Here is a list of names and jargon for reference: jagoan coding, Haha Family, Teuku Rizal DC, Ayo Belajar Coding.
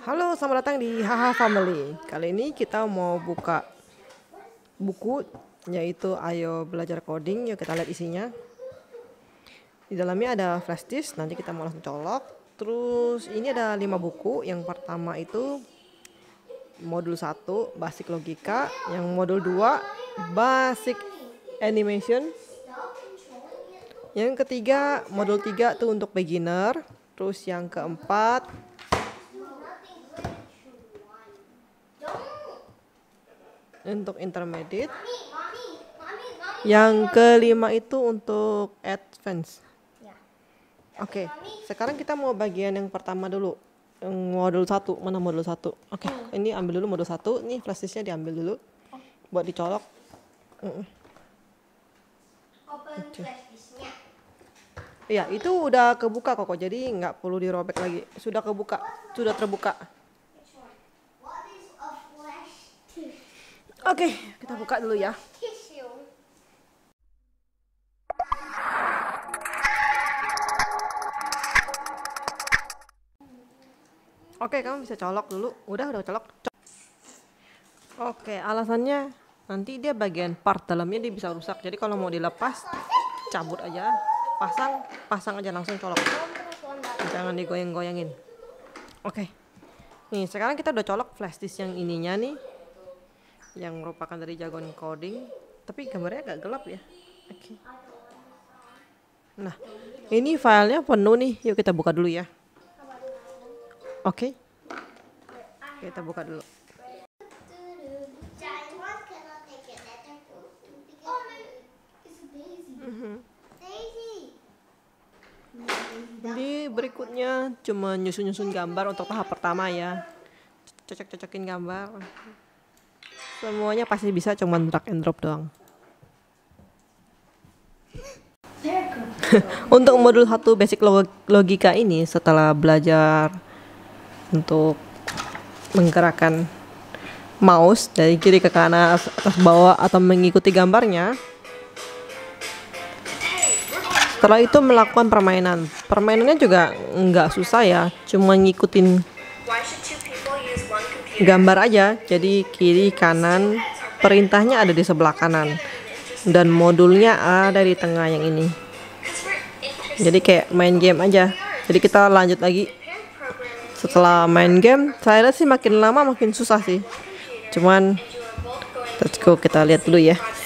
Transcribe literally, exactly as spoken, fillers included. Halo, selamat datang di Haha Family. Kali ini kita mau buka buku, yaitu Ayo Belajar Coding. Yuk kita lihat isinya. Di dalamnya ada flash disk, nanti kita mau langsung colok. Terus ini ada lima buku. Yang pertama itu modul satu, Basic Logika. Yang modul dua, Basic Animation. Yang ketiga, modul tiga itu untuk beginner. Terus yang keempat, untuk intermediate. Yang kelima itu untuk advance. Oke, okay, sekarang kita mau bagian yang pertama dulu, yang modul satu. Mana modul satu? Oke, okay, ini ambil dulu modul satu. Nih flash disknya diambil dulu buat dicolok. Iya, itu udah kebuka kok, kok. Jadi nggak perlu dirobek lagi. Sudah kebuka, sudah terbuka. Oke, okay, kita buka dulu ya. Oke, okay, kamu bisa colok dulu. Udah, udah colok. Oke, okay, alasannya nanti dia bagian part dalamnya dia bisa rusak. Jadi kalau mau dilepas, cabut aja, pasang, pasang aja langsung colok. Jangan digoyang-goyangin. Oke, okay. Nih sekarang kita udah colok flash disk yang ininya nih, yang merupakan dari jagoan coding, tapi gambarnya agak gelap ya. Oke. Okay. Nah, ini filenya penuh nih. Yuk kita buka dulu ya. Oke. Okay. Kita buka dulu. Mm-hmm. Di berikutnya cuma nyusun-nyusun gambar untuk tahap pertama ya. Cocok-cocokin gambar. Semuanya pasti bisa, cuman drag and drop doang. Untuk modul satu basic logika ini, setelah belajar untuk menggerakkan mouse dari kiri ke kanan, atas bawah, atau mengikuti gambarnya, setelah itu melakukan permainan. Permainannya juga nggak susah ya, cuma ngikutin gambar aja. Jadi kiri kanan, perintahnya ada di sebelah kanan dan modulnya ada di tengah yang ini. Jadi kayak main game aja. Jadi kita lanjut lagi. Setelah main game, saya lihat sih makin lama makin susah sih. Cuman let's go, kita lihat dulu ya.